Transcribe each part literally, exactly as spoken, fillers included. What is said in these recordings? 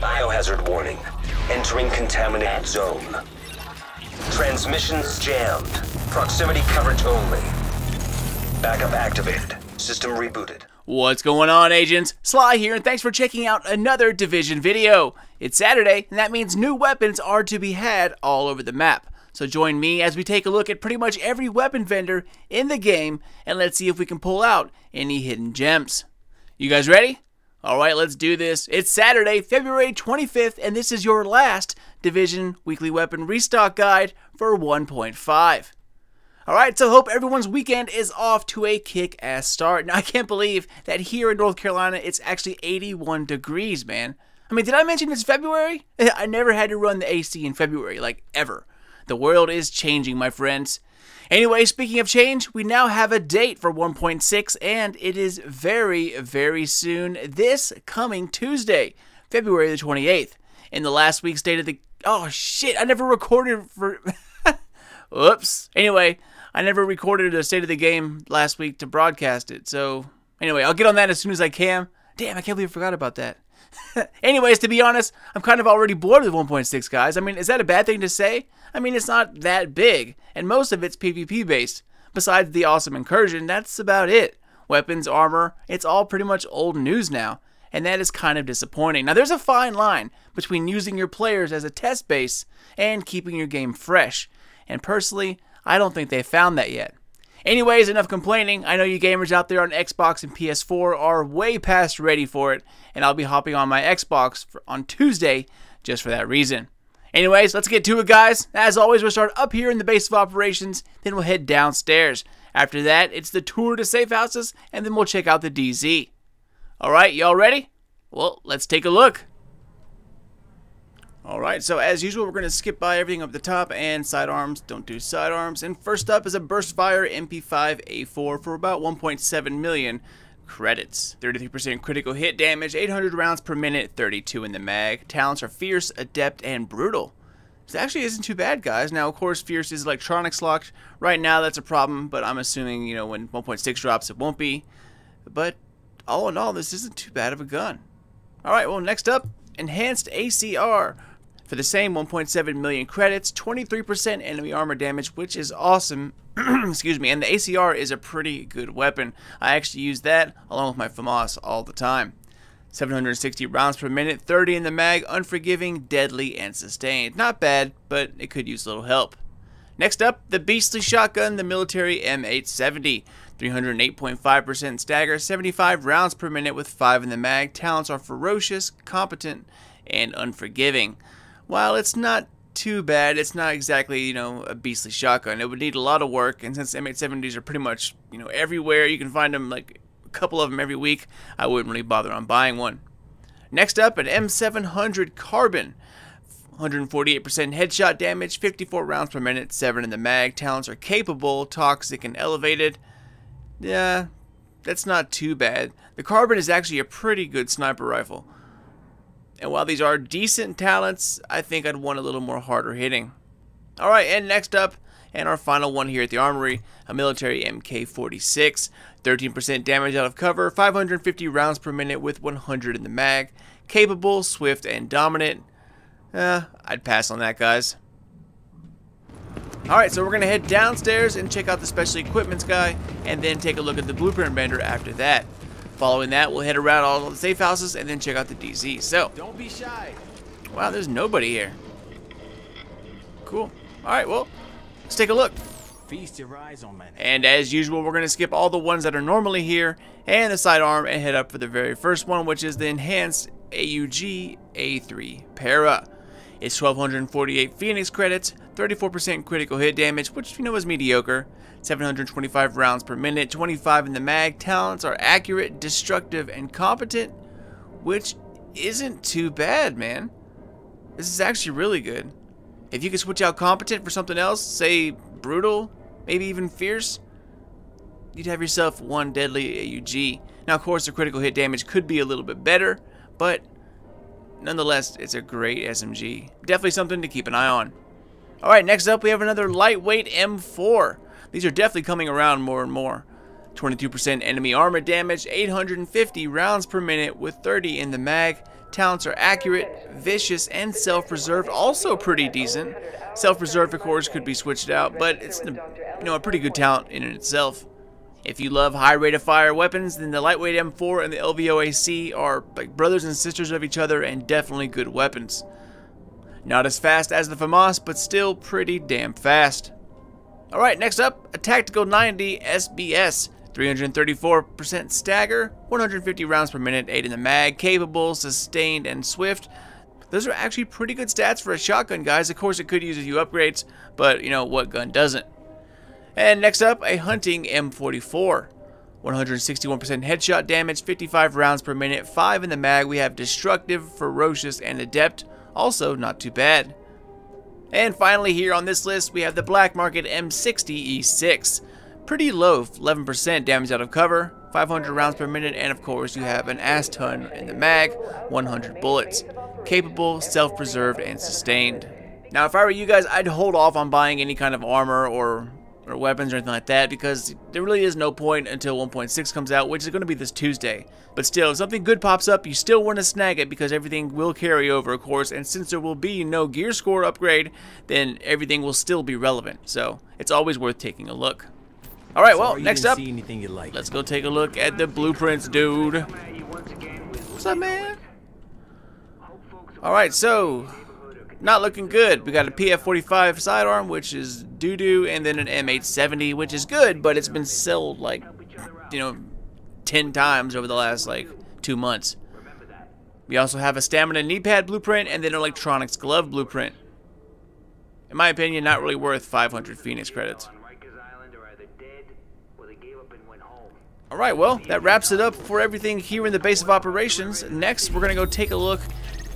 Biohazard warning. Entering contaminated zone. Transmissions jammed. Proximity coverage only. Backup activated. System rebooted. What's going on, agents? Sly here, and thanks for checking out another Division video. It's Saturday, and that means new weapons are to be had all over the map. So join me as we take a look at pretty much every weapon vendor in the game, and let's see if we can pull out any hidden gems. You guys ready? Alright, let's do this. It's Saturday, February twenty-fifth, and this is your last Division Weekly Weapon Restock Guide for one point five. Alright, so hope everyone's weekend is off to a kick-ass start. Now, I can't believe that here in North Carolina, it's actually eighty-one degrees, man. I mean, did I mention it's February? I never had to run the A C in February, like, ever. The world is changing, my friends. Anyway, speaking of change, we now have a date for one point six, and it is very, very soon, this coming Tuesday, February the twenty-eighth. In the last week's date of the... Oh, shit, I never recorded for... Oops. Anyway, I never recorded a state of the game last week to broadcast it, so... Anyway, I'll get on that as soon as I can. Damn, I can't believe I forgot about that. Anyways, to be honest, I'm kind of already bored with one point six, guys. I mean, is that a bad thing to say? I mean, it's not that big, and most of it's PvP based. Besides the awesome incursion, that's about it. Weapons, armor, it's all pretty much old news now, and that is kind of disappointing. Now, there's a fine line between using your players as a test base and keeping your game fresh, and personally, I don't think they found that yet. Anyways, enough complaining. I know you gamers out there on Xbox and P S four are way past ready for it, and I'll be hopping on my Xbox for, on Tuesday just for that reason. Anyways, let's get to it, guys. As always, we'll start up here in the base of operations, then we'll head downstairs. After that, it's the tour to safe houses, and then we'll check out the D Z. Alright, y'all ready? Well, let's take a look. Alright, so as usual, we're going to skip by everything up the top, and sidearms, don't do sidearms. And first up is a burst fire M P five A four for about one point seven million credits. thirty-three percent critical hit damage, eight hundred rounds per minute, thirty-two in the mag. Talents are fierce, adept, and brutal. This actually isn't too bad, guys. Now, of course, fierce is electronics locked. Right now, that's a problem, but I'm assuming, you know, when one point six drops, it won't be. But all in all, this isn't too bad of a gun. Alright, well, next up, enhanced A C R. For the same one point seven million credits, twenty-three percent enemy armor damage, which is awesome. Excuse me, and the A C R is a pretty good weapon. I actually use that along with my FAMAS all the time. seven hundred sixty rounds per minute, thirty in the mag, unforgiving, deadly, and sustained. Not bad, but it could use a little help. Next up, the beastly shotgun, the military M eight seventy. three hundred eight point five percent stagger, seventy-five rounds per minute with five in the mag. Talents are ferocious, competent, and unforgiving. While it's not too bad, it's not exactly, you know, a beastly shotgun. It would need a lot of work, and since M eight seventies are pretty much, you know, everywhere, you can find them, like, a couple of them every week, I wouldn't really bother on buying one. Next up, an M seven hundred Carbon. one hundred forty-eight percent headshot damage, fifty-four rounds per minute, seven in the mag. Talents are capable, toxic, and elevated. Yeah, that's not too bad. The Carbon is actually a pretty good sniper rifle. And while these are decent talents, I think I'd want a little more harder hitting. Alright, and next up, and our final one here at the Armory, a military M K forty-six. thirteen percent damage out of cover, five hundred fifty rounds per minute with one hundred in the mag. Capable, swift, and dominant. Uh, I'd pass on that, guys. Alright, so we're going to head downstairs and check out the special equipments guy, and then take a look at the blueprint vendor after that. Following that, we'll head around all the safe houses and then check out the D Z. So, don't be shy. Wow, there's nobody here. Cool. All right, well, let's take a look. Feast your eyes on my name. And as usual, we're going to skip all the ones that are normally here and the sidearm and head up for the very first one, which is the enhanced A U G A three Para. It's one thousand two hundred forty-eight Phoenix credits, thirty-four percent critical hit damage, which you know is mediocre, seven hundred twenty-five rounds per minute, twenty-five in the mag. Talents are accurate, destructive, and competent, which isn't too bad, man. This is actually really good. If you could switch out competent for something else, say brutal, maybe even fierce, you'd have yourself one deadly A U G. Now, of course, the critical hit damage could be a little bit better, but nonetheless, it's a great S M G. Definitely something to keep an eye on. Alright, next up we have another lightweight M four. These are definitely coming around more and more. twenty-two percent enemy armor damage, eight hundred fifty rounds per minute with thirty in the mag. Talents are accurate, vicious, and self-preserved, also pretty decent. Self-preserved, of course, could be switched out, but it's, you know, a pretty good talent in itself. If you love high rate of fire weapons, then the lightweight M four and the L V O A C are like brothers and sisters of each other and definitely good weapons. Not as fast as the FAMAS, but still pretty damn fast. Alright, next up, a Tactical ninety S B S. three hundred thirty-four percent stagger, one hundred fifty rounds per minute, eight in the mag, capable, sustained, and swift. Those are actually pretty good stats for a shotgun, guys. Of course, it could use a few upgrades, but you know, what gun doesn't? And next up, a Hunting M forty-four. one hundred sixty-one percent headshot damage, fifty-five rounds per minute, five in the mag. We have destructive, ferocious, and adept. Also, not too bad. And finally, here on this list, we have the black market M sixty E six. Pretty low, eleven percent damage out of cover, five hundred rounds per minute, and of course you have an ass ton in the mag, one hundred bullets. Capable, self-preserved, and sustained. Now if I were you guys, I'd hold off on buying any kind of armor or, or weapons or anything like that, because there really is no point until one point six comes out, which is going to be this Tuesday. But still, if something good pops up, you still want to snag it, because everything will carry over, of course, and since there will be no gear score upgrade, then everything will still be relevant, so it's always worth taking a look. All right, well, next up, let's go take a look at the blueprints, dude. What's up, man? All right, so not looking good. We got a P F forty-five sidearm, which is doo-doo, and then an M eight seventy, which is good, but it's been sold like, you know, ten times over the last like two months. We also have a stamina knee pad blueprint and then an electronics glove blueprint. In my opinion, not really worth five hundred Phoenix credits. Alright, well, that wraps it up for everything here in the base of operations. Next, we're going to go take a look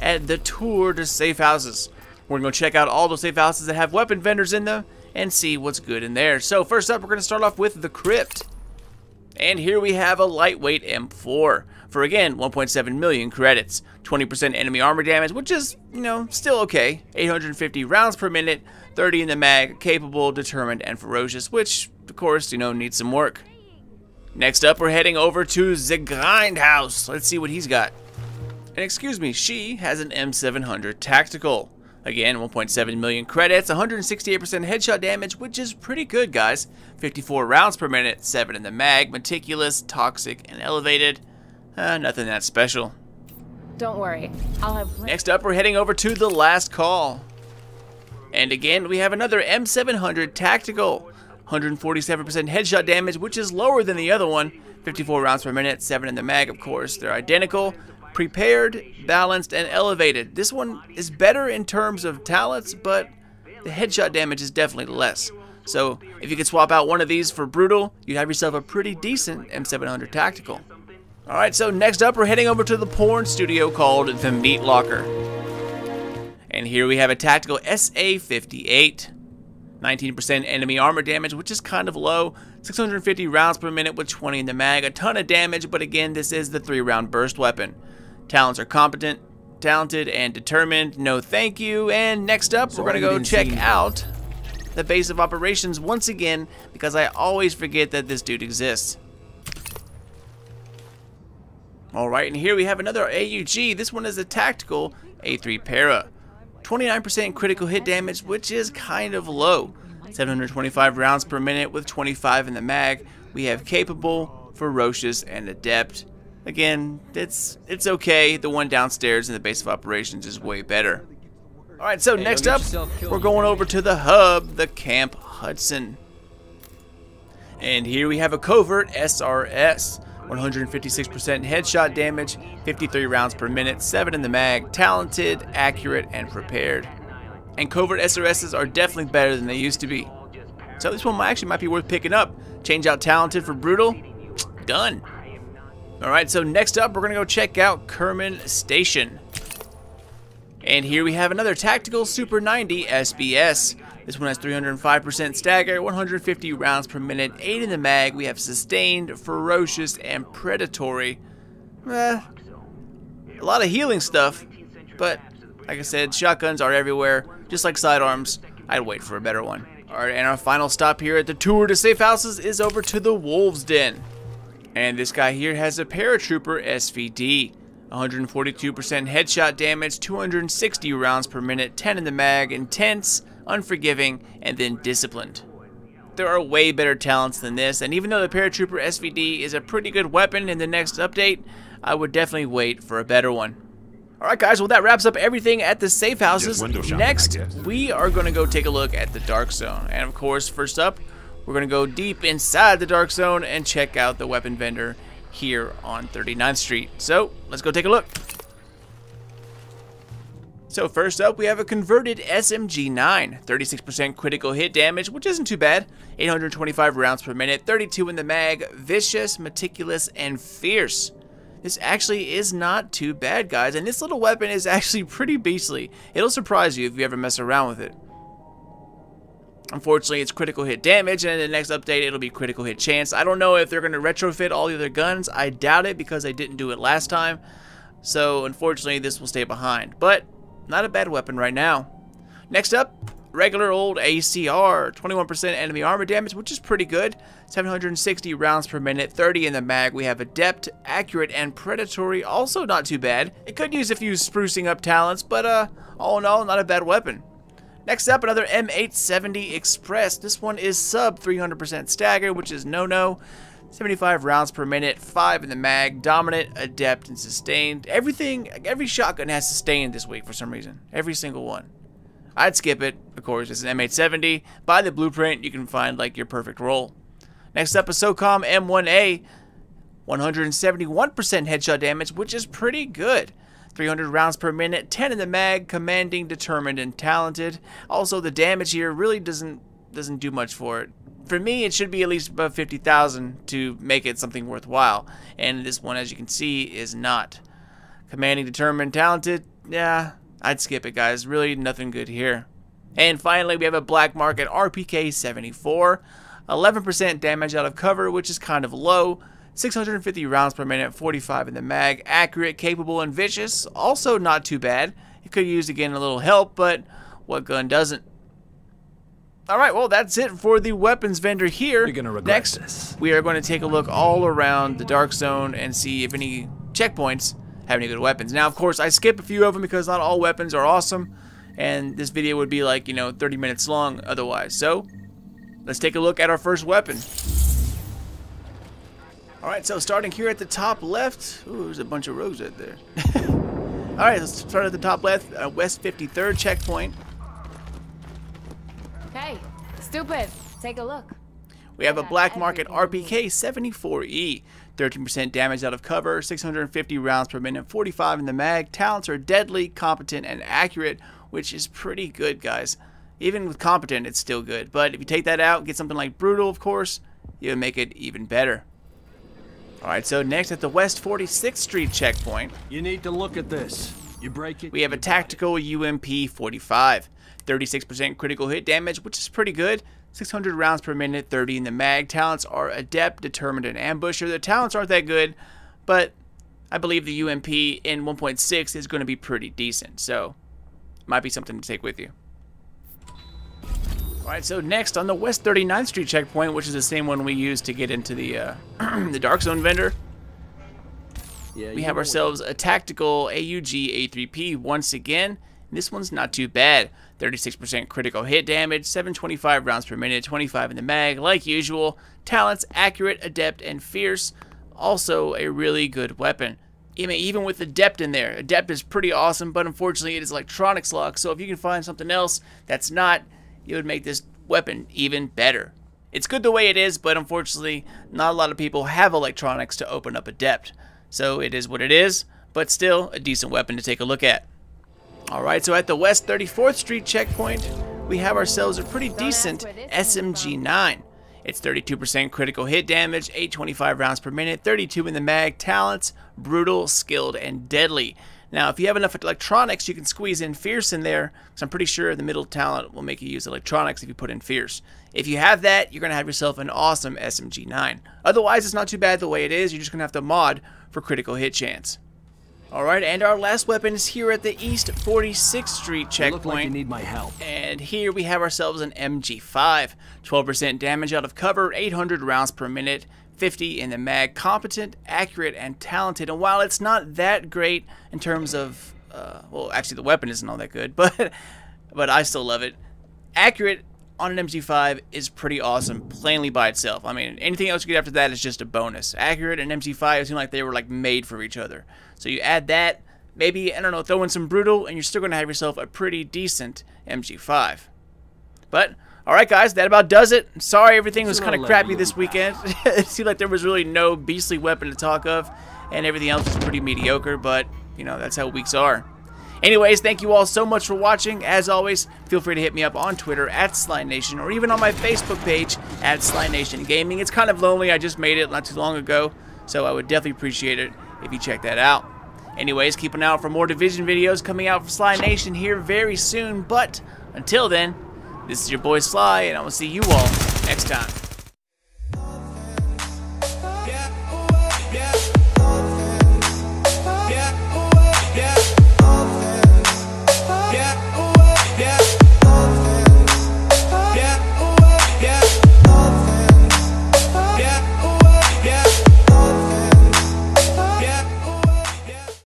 at the tour to safe houses. We're going to go check out all those safe houses that have weapon vendors in them and see what's good in there. So, first up, we're going to start off with the Crypt. And here we have a lightweight M four for, again, one point seven million credits. twenty percent enemy armor damage, which is, you know, still okay. eight hundred fifty rounds per minute, thirty in the mag, capable, determined, and ferocious, which, of course, you know, needs some work. Next up, we're heading over to the Grindhouse. Let's see what he's got. And excuse me, she has an M seven hundred Tactical. Again, one point seven million credits, one hundred sixty-eight percent headshot damage, which is pretty good, guys. fifty-four rounds per minute, seven in the mag, meticulous, toxic, and elevated. Uh, nothing that special. Don't worry, I'll have... Next up, we're heading over to the Last Call. And again, we have another M seven hundred Tactical. one hundred forty-seven percent headshot damage, which is lower than the other one. fifty-four rounds per minute, seven in the mag, of course. They're identical, prepared, balanced, and elevated. This one is better in terms of talents, but the headshot damage is definitely less. So if you could swap out one of these for Brutal, you'd have yourself a pretty decent M seven hundred Tactical. Alright, so next up, we're heading over to the porn studio called The Meat Locker. And here we have a Tactical S A fifty-eight. nineteen percent enemy armor damage, which is kind of low, six hundred fifty rounds per minute with twenty in the mag, a ton of damage, but again, this is the three round burst weapon. Talents are competent, talented, and determined, no thank you. And next up, we're gonna go check out the base of operations once again, because I always forget that this dude exists. Alright, and here we have another A U G. This one is a Tactical A three Para. twenty-nine percent critical hit damage, which is kind of low. seven hundred twenty-five rounds per minute with twenty-five in the mag. We have capable, ferocious, and adept. Again, it's it's okay. The one downstairs in the base of operations is way better. Alright, so next up, we're going over to the hub, the Camp Hudson. And here we have a Covert S R S. one hundred fifty-six percent headshot damage, fifty-three rounds per minute, seven in the mag, talented, accurate, and prepared. And Covert S R Ss are definitely better than they used to be. So this one actually might be worth picking up. Change out talented for brutal, done. Alright, so next up we're going to go check out Kerman Station. And here we have another Tactical Super ninety S B S. This one has three hundred five percent stagger, one hundred fifty rounds per minute, eight in the mag. We have sustained, ferocious, and predatory. Eh, a lot of healing stuff, but like I said, shotguns are everywhere. Just like sidearms, I'd wait for a better one. Alright, and our final stop here at the tour to safe houses is over to the Wolves Den. And this guy here has a Paratrooper S V D. one hundred forty-two percent headshot damage, two hundred sixty rounds per minute, ten in the mag, intense, unforgiving, and then disciplined. There are way better talents than this, and even though the Paratrooper S V D is a pretty good weapon in the next update, I would definitely wait for a better one. Alright guys, well that wraps up everything at the safe houses. Next, we are going to go take a look at the Dark Zone. And of course, first up, we're going to go deep inside the Dark Zone and check out the weapon vendor here on thirty-ninth Street. So, let's go take a look. So first up, we have a converted S M G nine, thirty-six percent critical hit damage, which isn't too bad, eight hundred twenty-five rounds per minute, thirty-two in the mag, vicious, meticulous, and fierce. This actually is not too bad, guys, and this little weapon is actually pretty beastly. It'll surprise you if you ever mess around with it. Unfortunately, it's critical hit damage, and in the next update, it'll be critical hit chance. I don't know if they're going to retrofit all the other guns. I doubt it because they didn't do it last time, so unfortunately, this will stay behind. But not a bad weapon right now. Next up, regular old A C R, twenty-one percent enemy armor damage, which is pretty good. seven hundred sixty rounds per minute, thirty in the mag. We have adept, accurate, and predatory. Also not too bad. It could use a few sprucing up talents, but uh, all in all, not a bad weapon. Next up, another M eight seventy Express. This one is sub three hundred percent stagger, which is no-no. seventy-five rounds per minute, five in the mag, dominant, adept, and sustained. Everything, every shotgun has sustained this week for some reason. Every single one. I'd skip it, of course. It's an M eight seventy. Buy the blueprint, you can find like your perfect role. Next up, a SOCOM M one A, one hundred seventy-one percent headshot damage, which is pretty good. three hundred rounds per minute, ten in the mag, commanding, determined, and talented. Also, the damage here really doesn't doesn't do much for it. For me, it should be at least above fifty thousand to make it something worthwhile, and this one, as you can see, is not. Commanding, determined, talented, yeah, I'd skip it, guys. Really nothing good here. And finally, we have a black market R P K seventy-four, eleven percent damage out of cover, which is kind of low, six hundred fifty rounds per minute, forty-five in the mag, accurate, capable, and vicious, also not too bad. It could use, again, a little help, but what gun doesn't? Alright, well that's it for the weapons vendor here. You're gonna regret Next, this. we are going to take a look all around the Dark Zone and see if any checkpoints have any good weapons. Now, of course, I skip a few of them because not all weapons are awesome, and this video would be like, you know, thirty minutes long otherwise. So, let's take a look at our first weapon. Alright, so starting here at the top left, ooh, there's a bunch of rogues right there. Alright, let's start at the top left, uh, West fifty-third checkpoint. Hey, stupid, take a look. We have a black market R P K seventy-four E, thirteen percent damage out of cover, six hundred fifty rounds per minute, forty-five in the mag. Talents are deadly, competent, and accurate, which is pretty good, guys. Even with competent, it's still good, but if you take that out, get something like brutal, of course, you'll make it even better. Alright, so next at the West forty-sixth Street checkpoint, you need to look at this. You break it, we have a tactical U M P forty-five. thirty-six percent critical hit damage, which is pretty good. six hundred rounds per minute, thirty in the mag. Talents are adept, determined, and ambusher. The talents aren't that good, but I believe the U M P in one point six is going to be pretty decent, so might be something to take with you. Alright, so next on the West thirty-ninth Street checkpoint, which is the same one we used to get into the, uh, the Dark Zone vendor, yeah, we have ourselves a tactical A U G A three P once again. This one's not too bad. thirty-six percent critical hit damage, seven hundred twenty-five rounds per minute, twenty-five in the mag, like usual. Talents, accurate, adept, and fierce. Also a really good weapon. Even with adept in there. Adept is pretty awesome, but unfortunately it is electronics locked, so if you can find something else that's not, it would make this weapon even better. It's good the way it is, but unfortunately not a lot of people have electronics to open up adept. So it is what it is, but still a decent weapon to take a look at. Alright, so at the West thirty-fourth Street checkpoint, we have ourselves a pretty decent S M G nine. It's thirty-two percent critical hit damage, eight hundred twenty-five rounds per minute, thirty-two in the mag, talents, brutal, skilled, and deadly. Now, if you have enough electronics, you can squeeze in fierce in there, because I'm pretty sure the middle talent will make you use electronics if you put in fierce. If you have that, you're going to have yourself an awesome S M G nine. Otherwise, it's not too bad the way it is. You're just going to have to mod for critical hit chance. Alright, and our last weapon is here at the East forty-sixth Street checkpoint. Look like you need my help. And here we have ourselves an M G five. twelve percent damage out of cover, eight hundred rounds per minute, fifty in the mag, competent, accurate, and talented. And while it's not that great in terms of, uh, well, actually the weapon isn't all that good, but but I still love it. Accurate on an M G five is pretty awesome, plainly by itself. I mean, anything else you get after that is just a bonus. Accurate and M G five seem like they were like made for each other. So you add that, maybe, I don't know, throw in some brutal, and you're still going to have yourself a pretty decent M G five. But alright guys, that about does it. Sorry everything was kind of crappy this weekend. It seemed like there was really no beastly weapon to talk of, and everything else was pretty mediocre, but, you know, that's how weeks are. Anyways, thank you all so much for watching. As always, feel free to hit me up on Twitter at Sly Nation, or even on my Facebook page at Sly Nation Gaming. It's kind of lonely, I just made it not too long ago, so I would definitely appreciate it if you check that out. Anyways, keep an eye out for more Division videos coming out from Sly Nation here very soon, but until then, this is your boy Sly, and I will see you all next time.